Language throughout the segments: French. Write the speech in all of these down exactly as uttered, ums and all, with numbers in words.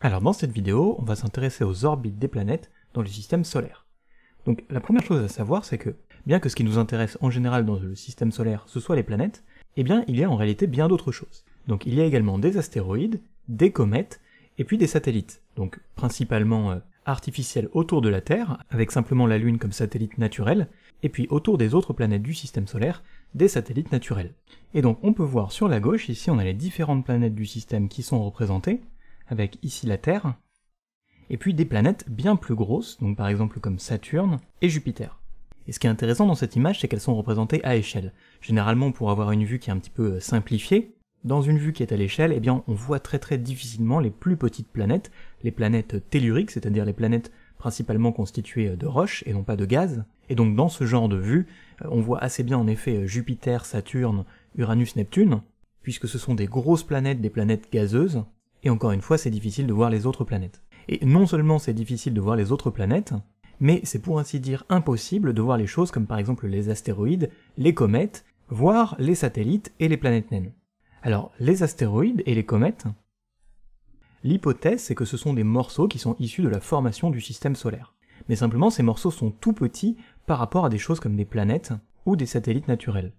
Alors dans cette vidéo, on va s'intéresser aux orbites des planètes dans le système solaire. Donc la première chose à savoir, c'est que, bien que ce qui nous intéresse en général dans le système solaire, ce soit les planètes, eh bien il y a en réalité bien d'autres choses. Donc il y a également des astéroïdes, des comètes, et puis des satellites, donc principalement euh, artificiels autour de la Terre, avec simplement la Lune comme satellite naturel, et puis autour des autres planètes du système solaire, des satellites naturels. Et donc on peut voir sur la gauche, ici on a les différentes planètes du système qui sont représentées, avec ici la Terre, et puis des planètes bien plus grosses, donc par exemple comme Saturne et Jupiter. Et ce qui est intéressant dans cette image, c'est qu'elles sont représentées à échelle. Généralement, pour avoir une vue qui est un petit peu simplifiée, dans une vue qui est à l'échelle, eh bien on voit très très difficilement les plus petites planètes, les planètes telluriques, c'est-à-dire les planètes principalement constituées de roches et non pas de gaz. Et donc dans ce genre de vue, on voit assez bien en effet Jupiter, Saturne, Uranus, Neptune, puisque ce sont des grosses planètes, des planètes gazeuses, et encore une fois, c'est difficile de voir les autres planètes. Et non seulement c'est difficile de voir les autres planètes, mais c'est pour ainsi dire impossible de voir les choses comme par exemple les astéroïdes, les comètes, voire les satellites et les planètes naines. Alors, les astéroïdes et les comètes, l'hypothèse c'est que ce sont des morceaux qui sont issus de la formation du système solaire. Mais simplement, ces morceaux sont tout petits par rapport à des choses comme des planètes ou des satellites naturels.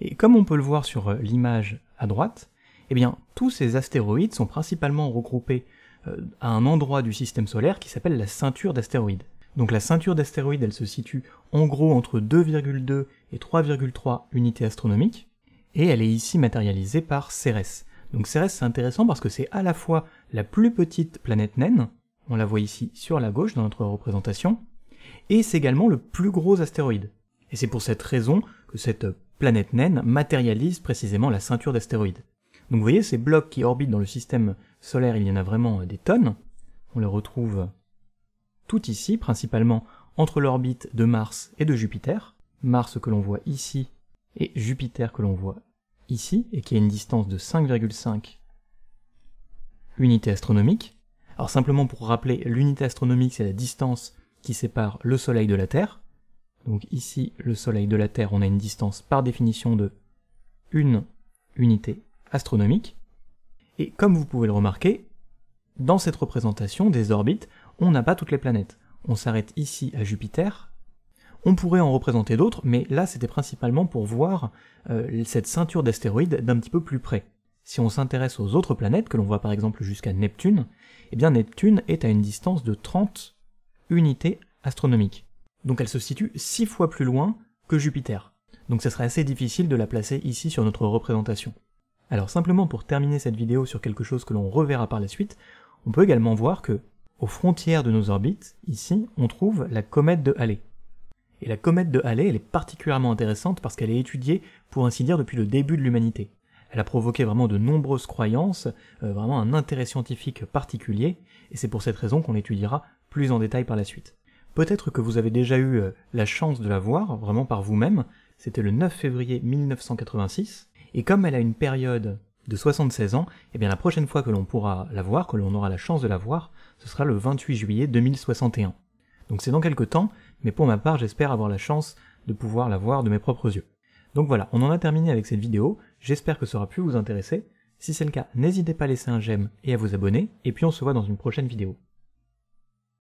Et comme on peut le voir sur l'image à droite, eh bien, tous ces astéroïdes sont principalement regroupés euh, à un endroit du système solaire qui s'appelle la ceinture d'astéroïdes. Donc la ceinture d'astéroïdes, elle se situe en gros entre deux virgule deux et trois virgule trois unités astronomiques, et elle est ici matérialisée par Cérès. Donc Cérès, c'est intéressant parce que c'est à la fois la plus petite planète naine, on la voit ici sur la gauche dans notre représentation, et c'est également le plus gros astéroïde. Et c'est pour cette raison que cette planète naine matérialise précisément la ceinture d'astéroïdes. Donc vous voyez, ces blocs qui orbitent dans le système solaire, il y en a vraiment des tonnes. On les retrouve tout ici, principalement entre l'orbite de Mars et de Jupiter. Mars que l'on voit ici, et Jupiter que l'on voit ici, et qui a une distance de cinq virgule cinq unités astronomiques. Alors simplement pour rappeler, l'unité astronomique, c'est la distance qui sépare le Soleil de la Terre. Donc ici, le Soleil de la Terre, on a une distance par définition de une unité astronomique. Et comme vous pouvez le remarquer, dans cette représentation des orbites, on n'a pas toutes les planètes. On s'arrête ici à Jupiter. On pourrait en représenter d'autres, mais là c'était principalement pour voir euh, cette ceinture d'astéroïdes d'un petit peu plus près. Si on s'intéresse aux autres planètes, que l'on voit par exemple jusqu'à Neptune, eh bien Neptune est à une distance de trente unités astronomiques. Donc elle se situe six fois plus loin que Jupiter. Donc ça serait assez difficile de la placer ici sur notre représentation. Alors simplement pour terminer cette vidéo sur quelque chose que l'on reverra par la suite, on peut également voir que, aux frontières de nos orbites, ici, on trouve la comète de Halley. Et la comète de Halley, elle est particulièrement intéressante parce qu'elle est étudiée, pour ainsi dire, depuis le début de l'humanité. Elle a provoqué vraiment de nombreuses croyances, euh, vraiment un intérêt scientifique particulier, et c'est pour cette raison qu'on l'étudiera plus en détail par la suite. Peut-être que vous avez déjà eu euh, la chance de la voir, vraiment par vous-même, c'était le neuf février mille neuf cent quatre-vingt-six, et comme elle a une période de soixante-seize ans, eh bien la prochaine fois que l'on pourra la voir, que l'on aura la chance de la voir, ce sera le vingt-huit juillet deux mille soixante et un. Donc c'est dans quelques temps, mais pour ma part j'espère avoir la chance de pouvoir la voir de mes propres yeux. Donc voilà, on en a terminé avec cette vidéo, j'espère que ça aura pu vous intéresser. Si c'est le cas, n'hésitez pas à laisser un j'aime et à vous abonner, et puis on se voit dans une prochaine vidéo.